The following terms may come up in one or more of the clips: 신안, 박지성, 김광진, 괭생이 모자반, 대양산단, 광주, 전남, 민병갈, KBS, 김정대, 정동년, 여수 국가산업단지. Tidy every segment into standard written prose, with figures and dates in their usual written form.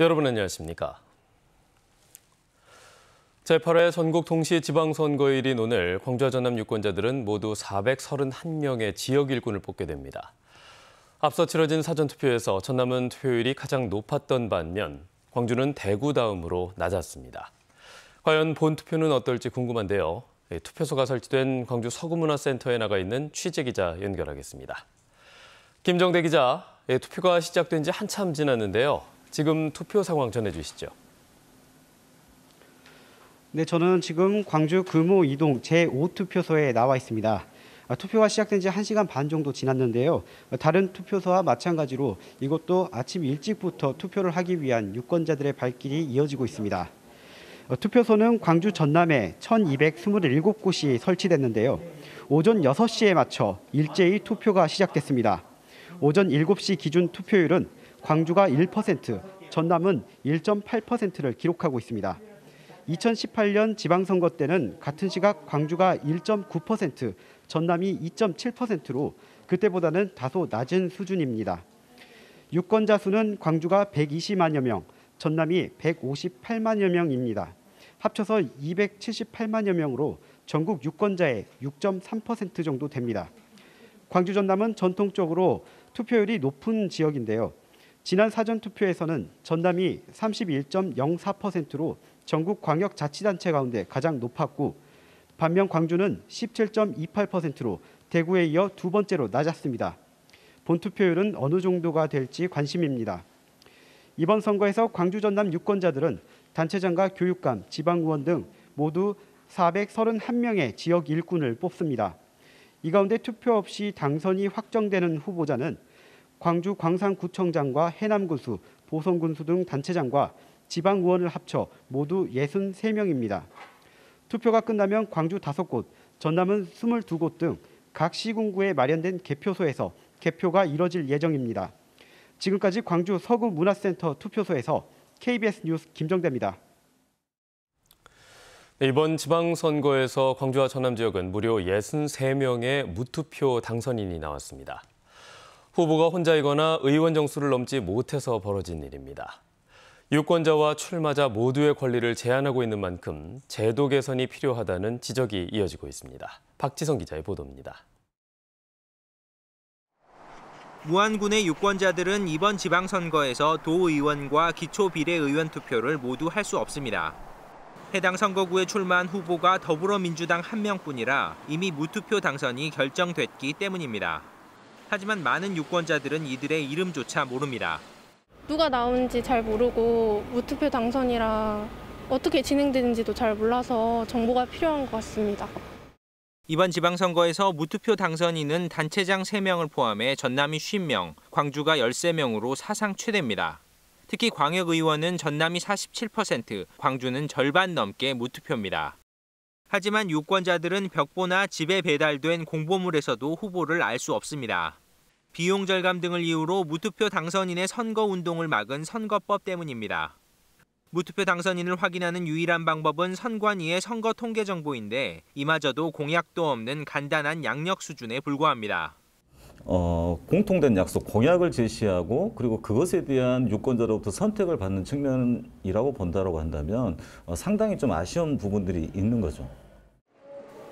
여러분 안녕하십니까? 제8회 전국동시 지방선거일인 오늘 광주와 전남 유권자들은 모두 431명의 지역 일꾼을 뽑게 됩니다. 앞서 치러진 사전투표에서 전남은 투표율이 가장 높았던 반면 광주는 대구 다음으로 낮았습니다. 과연 본 투표는 어떨지 궁금한데요. 투표소가 설치된 광주 서구문화센터에 나가 있는 취재기자 연결하겠습니다. 김정대 기자, 투표가 시작된 지 한참 지났는데요. 지금 투표 상황 전해주시죠. 네, 저는 지금 광주 금호 2동 제5투표소에 나와 있습니다. 투표가 시작된 지 1시간 반 정도 지났는데요. 다른 투표소와 마찬가지로 이것도 아침 일찍부터 투표를 하기 위한 유권자들의 발길이 이어지고 있습니다. 투표소는 광주 전남에 1,227곳이 설치됐는데요. 오전 6시에 맞춰 일제히 투표가 시작됐습니다. 오전 7시 기준 투표율은 광주가 1%, 전남은 1.8%를 기록하고 있습니다. 2018년 지방선거 때는 같은 시각 광주가 1.9%, 전남이 2.7%로 그때보다는 다소 낮은 수준입니다. 유권자 수는 광주가 120만여 명, 전남이 158만여 명입니다. 합쳐서 278만여 명으로 전국 유권자의 6.3% 정도 됩니다. 광주 전남은 전통적으로 투표율이 높은 지역인데요. 지난 사전투표에서는 전남이 31.04%로 전국 광역자치단체 가운데 가장 높았고 반면 광주는 17.28%로 대구에 이어 두 번째로 낮았습니다. 본 투표율은 어느 정도가 될지 관심입니다. 이번 선거에서 광주 전남 유권자들은 단체장과 교육감, 지방의원 등 모두 431명의 지역 일꾼을 뽑습니다. 이 가운데 투표 없이 당선이 확정되는 후보자는 광주 광산구청장과 해남군수, 보성군수 등 단체장과 지방의원을 합쳐 모두 63명입니다. 투표가 끝나면 광주 5곳, 전남은 22곳 등 각 시군구에 마련된 개표소에서 개표가 이뤄질 예정입니다. 지금까지 광주 서구문화센터 투표소에서 KBS 뉴스 김정대입니다. 이번 지방선거에서 광주와 전남 지역은 무려 63명의 무투표 당선인이 나왔습니다. 후보가 혼자이거나 의원 정수를 넘지 못해서 벌어진 일입니다. 유권자와 출마자 모두의 권리를 제한하고 있는 만큼 제도 개선이 필요하다는 지적이 이어지고 있습니다. 박지성 기자의 보도입니다. 무안군의 유권자들은 이번 지방선거에서 도의원과 기초비례의원 투표를 모두 할 수 없습니다. 해당 선거구에 출마한 후보가 더불어민주당 1명뿐이라 이미 무투표 당선이 결정됐기 때문입니다. 하지만 많은 유권자들은 이들의 이름조차 모릅니다. 누가 나오는지 잘 모르고 무투표 당선이라 어떻게 진행되는지도 잘 몰라서 정보가 필요한 것 같습니다. 이번 지방선거에서 무투표 당선인은 단체장 3명을 포함해 전남이 50명, 광주가 13명으로 사상 최대입니다. 특히 광역의원은 전남이 47%, 광주는 절반 넘게 무투표입니다. 하지만 유권자들은 벽보나 집에 배달된 공보물에서도 후보를 알 수 없습니다. 비용 절감 등을 이유로 무투표 당선인의 선거운동을 막은 선거법 때문입니다. 무투표 당선인을 확인하는 유일한 방법은 선관위의 선거통계정보인데 이마저도 공약도 없는 간단한 양력 수준에 불과합니다. 공통된 약속, 공약을 제시하고 그리고 그것에 대한 유권자로부터 선택을 받는 측면이라고 본다고 한다면 상당히 좀 아쉬운 부분들이 있는 거죠.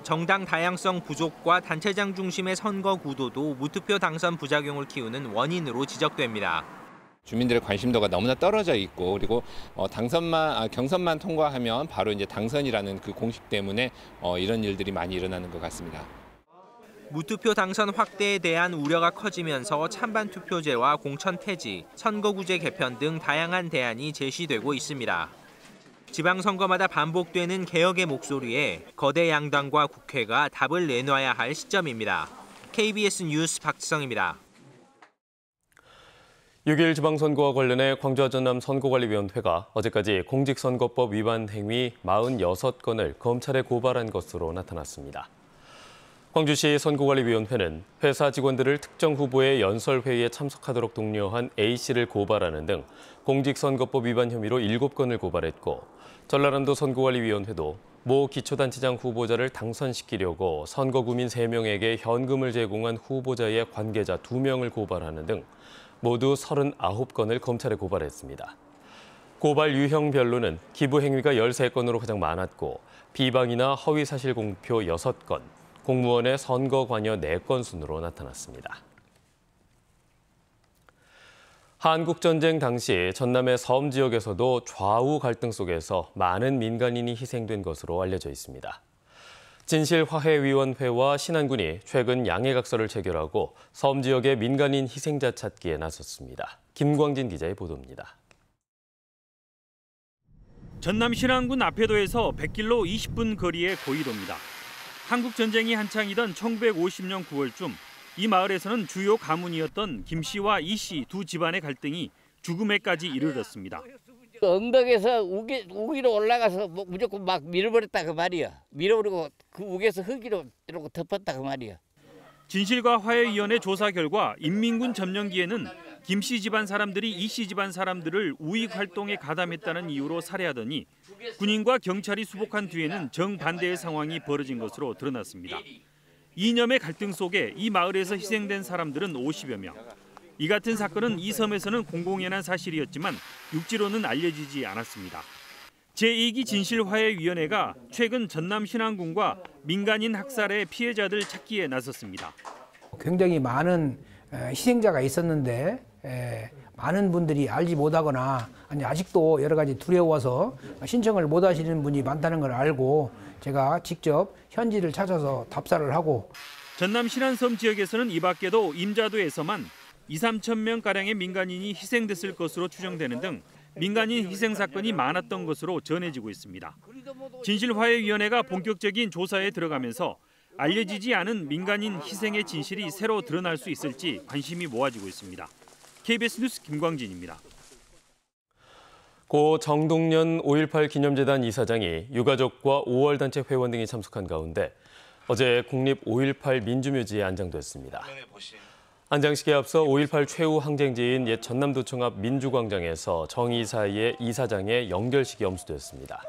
정당 다양성 부족과 단체장 중심의 선거 구도도 무투표 당선 부작용을 키우는 원인으로 지적됩니다. 주민들의 관심도가 너무나 떨어져 있고 그리고 경선만 통과하면 바로 이제 당선이라는 그 공식 때문에 이런 일들이 많이 일어나는 것 같습니다. 무투표 당선 확대에 대한 우려가 커지면서 찬반 투표제와 공천 폐지, 선거구제 개편 등 다양한 대안이 제시되고 있습니다. 지방선거마다 반복되는 개혁의 목소리에 거대 양당과 국회가 답을 내놔야 할 시점입니다. KBS 뉴스 박지성입니다. 6.1 지방선거와 관련해 광주와 전남 선거관리위원회가 어제까지 공직선거법 위반 행위 46건을 검찰에 고발한 것으로 나타났습니다. 광주시 선거관리위원회는 회사 직원들을 특정 후보의 연설회의에 참석하도록 독려한 A씨를 고발하는 등 공직선거법 위반 혐의로 7건을 고발했고 전라남도 선거관리위원회도 모 기초단체장 후보자를 당선시키려고 선거구민 3명에게 현금을 제공한 후보자의 관계자 2명을 고발하는 등 모두 39건을 검찰에 고발했습니다. 고발 유형별로는 기부 행위가 13건으로 가장 많았고 비방이나 허위 사실 공표 6건, 공무원의 선거 관여 4건 순으로 나타났습니다. 한국전쟁 당시 전남의 섬 지역에서도 좌우 갈등 속에서 많은 민간인이 희생된 것으로 알려져 있습니다. 진실화해위원회와 신안군이 최근 양해각서를 체결하고 섬 지역의 민간인 희생자 찾기에 나섰습니다. 김광진 기자의 보도입니다. 전남 신안군 아패도에서 100km 20분 거리의 고이도입니다. 한국전쟁이 한창이던 1950년 9월쯤 이 마을에서는 주요 가문이었던 김 씨와 이 씨 두 집안의 갈등이 죽음에까지 이르렀습니다. 엉덩에서 우기로 올라가서 무조건 막 밀어버렸다 그 말이야. 밀어버리고 그 우기에서 흙으로 이러고 덮었다 그 말이야. 진실과 화해위원회 조사 결과 인민군 점령기에는 김 씨 집안 사람들이 이 씨 집안 사람들을 우익 활동에 가담했다는 이유로 살해하더니 군인과 경찰이 수복한 뒤에는 정반대의 상황이 벌어진 것으로 드러났습니다. 이념의 갈등 속에 이 마을에서 희생된 사람들은 50여 명. 이 같은 사건은 이 섬에서는 공공연한 사실이었지만 육지로는 알려지지 않았습니다. 제2기 진실화해위원회가 최근 전남 신안군과 민간인 학살의 피해자들 찾기에 나섰습니다. 굉장히 많은 희생자가 있었는데 많은 분들이 알지 못하거나 아직도 여러 가지 두려워서 신청을 못 하시는 분이 많다는 걸 알고 제가 직접 현지를 찾아서 답사를 하고. 전남 신안섬 지역에서는 이 밖에도 임자도에서만 2~3천명가량의 민간인이 희생됐을 것으로 추정되는 등 민간인 희생 사건이 많았던 것으로 전해지고 있습니다. 진실화해위원회가 본격적인 조사에 들어가면서 알려지지 않은 민간인 희생의 진실이 새로 드러날 수 있을지 관심이 모아지고 있습니다. KBS 뉴스 김광진입니다. 고 정동년 5.18 기념재단 이사장이 유가족과 5월 단체 회원 등이 참석한 가운데 어제 국립 5.18 민주묘지에 안장됐습니다. 안장식에 앞서 5.18 최후 항쟁지인 옛 전남도청 앞 민주광장에서 정 이사의 이사장의 영결식이 엄수됐습니다.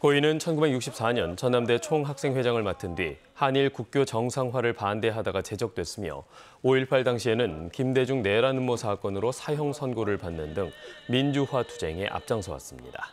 고인은 1964년 전남대 총학생회장을 맡은 뒤 한일 국교 정상화를 반대하다가 제적됐으며 5.18 당시에는 김대중 내란 음모 사건으로 사형 선고를 받는 등 민주화 투쟁에 앞장서 왔습니다.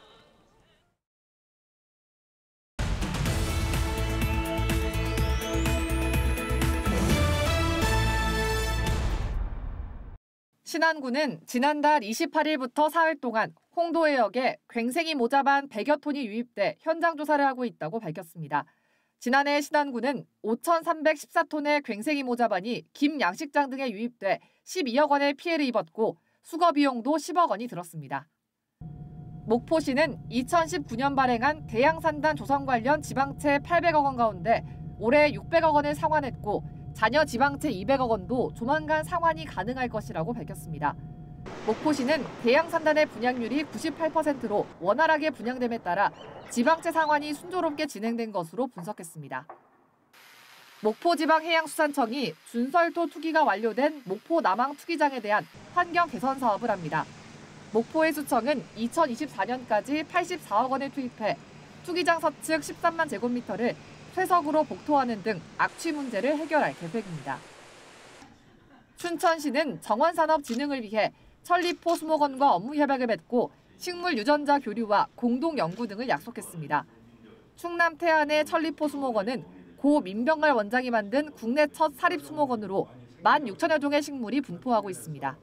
신안군은 지난달 28일부터 사흘 동안 홍도해역에 괭생이 모자반 100여 톤이 유입돼 현장 조사를 하고 있다고 밝혔습니다. 지난해 신안군은 5,314톤의 괭생이 모자반이 김 양식장 등에 유입돼 12억 원의 피해를 입었고 수거 비용도 10억 원이 들었습니다. 목포시는 2019년 발행한 대양산단 조성 관련 지방채 800억 원 가운데 올해 600억 원을 상환했고 잔여 지방채 200억 원도 조만간 상환이 가능할 것이라고 밝혔습니다. 목포시는 대양산단의 분양률이 98%로 원활하게 분양됨에 따라 지방채 상환이 순조롭게 진행된 것으로 분석했습니다. 목포지방해양수산청이 준설토 투기가 완료된 목포 남항 투기장에 대한 환경 개선 사업을 합니다. 목포해수청은 2024년까지 84억 원을 투입해 투기장 서측 13만 제곱미터를 퇴석으로 복토하는 등 악취 문제를 해결할 계획입니다. 춘천시는 정원산업진흥을 위해 천리포 수목원과 업무 협약을 맺고 식물 유전자 교류와 공동 연구 등을 약속했습니다. 충남 태안의 천리포 수목원은 고 민병갈 원장이 만든 국내 첫 사립 수목원으로 16,000여 종의 식물이 분포하고 있습니다.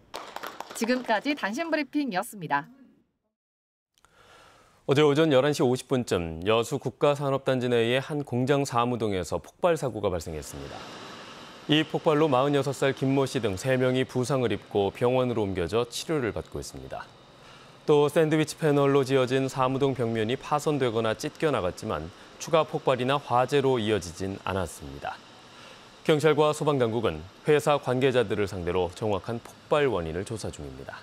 지금까지 단신 브리핑이었습니다. 어제 오전 11시 50분쯤 여수 국가산업단지 내의 한 공장 사무동에서 폭발 사고가 발생했습니다. 이 폭발로 46살 김모 씨 등 3명이 부상을 입고 병원으로 옮겨져 치료를 받고 있습니다. 또 샌드위치 패널로 지어진 사무동 벽면이 파손되거나 찢겨 나갔지만 추가 폭발이나 화재로 이어지진 않았습니다. 경찰과 소방당국은 회사 관계자들을 상대로 정확한 폭발 원인을 조사 중입니다.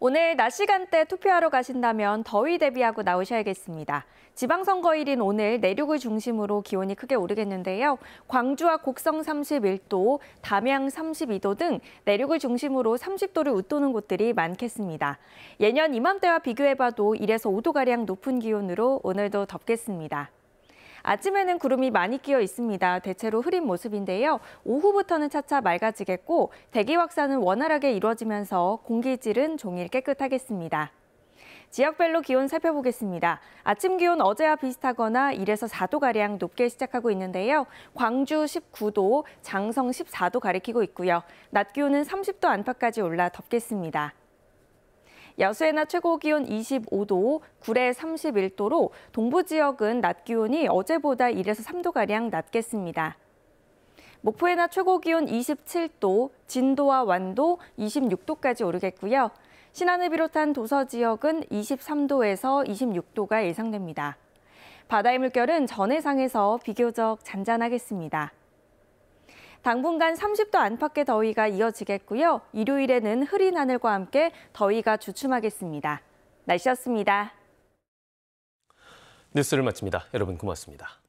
오늘 낮 시간대 투표하러 가신다면 더위 대비하고 나오셔야겠습니다. 지방선거일인 오늘 내륙을 중심으로 기온이 크게 오르겠는데요. 광주와 곡성 31도, 담양 32도 등 내륙을 중심으로 30도를 웃도는 곳들이 많겠습니다. 예년 이맘때와 비교해봐도 1에서 5도가량 높은 기온으로 오늘도 덥겠습니다. 아침에는 구름이 많이 끼어 있습니다. 대체로 흐린 모습인데요. 오후부터는 차차 맑아지겠고 대기 확산은 원활하게 이루어지면서 공기질은 종일 깨끗하겠습니다. 지역별로 기온 살펴보겠습니다. 아침 기온 어제와 비슷하거나 1에서 4도가량 높게 시작하고 있는데요. 광주 19도, 장성 14도 가리키고 있고요. 낮 기온은 30도 안팎까지 올라 덥겠습니다. 여수의 낮 최고 기온 25도, 구례 31도로 동부 지역은 낮 기온이 어제보다 1에서 3도가량 낮겠습니다. 목포의 낮 최고 기온 27도, 진도와 완도 26도까지 오르겠고요. 신안을 비롯한 도서 지역은 23도에서 26도가 예상됩니다. 바다의 물결은 전해상에서 비교적 잔잔하겠습니다. 당분간 30도 안팎의 더위가 이어지겠고요. 일요일에는 흐린 하늘과 함께 더위가 주춤하겠습니다. 날씨였습니다. 뉴스를 마칩니다. 여러분 고맙습니다.